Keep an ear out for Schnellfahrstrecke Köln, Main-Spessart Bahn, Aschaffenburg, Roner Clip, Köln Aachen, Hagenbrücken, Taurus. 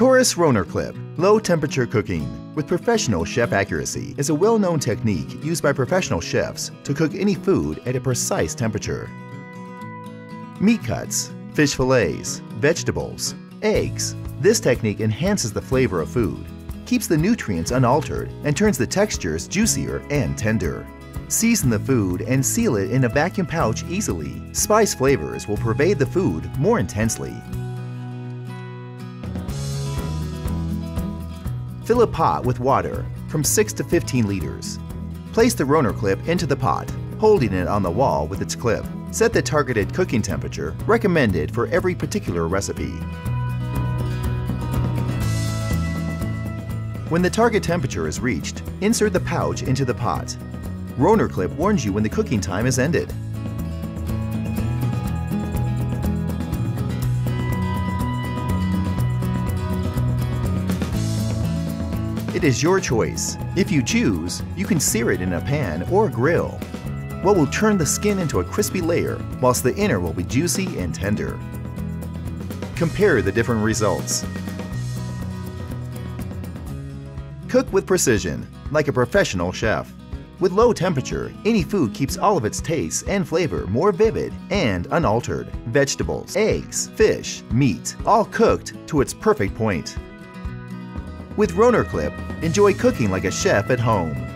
Taurus Roner Clip. Low temperature cooking with professional chef accuracy is a well-known technique used by professional chefs to cook any food at a precise temperature. Meat cuts, fish fillets, vegetables, eggs. This technique enhances the flavor of food, keeps the nutrients unaltered, and turns the textures juicier and tender. Season the food and seal it in a vacuum pouch easily. Spice flavors will pervade the food more intensely. Fill a pot with water from 6 to 15 liters. Place the Roner Clip into the pot, holding it on the wall with its clip. Set the targeted cooking temperature recommended for every particular recipe. When the target temperature is reached, insert the pouch into the pot. Roner Clip warns you when the cooking time is ended. It is your choice. If you choose, you can sear it in a pan or grill. What will turn the skin into a crispy layer, whilst the inner will be juicy and tender. Compare the different results. Cook with precision, like a professional chef. With low temperature, any food keeps all of its taste and flavor more vivid and unaltered. Vegetables, eggs, fish, meat, all cooked to its perfect point. With Roner Clip, enjoy cooking like a chef at home.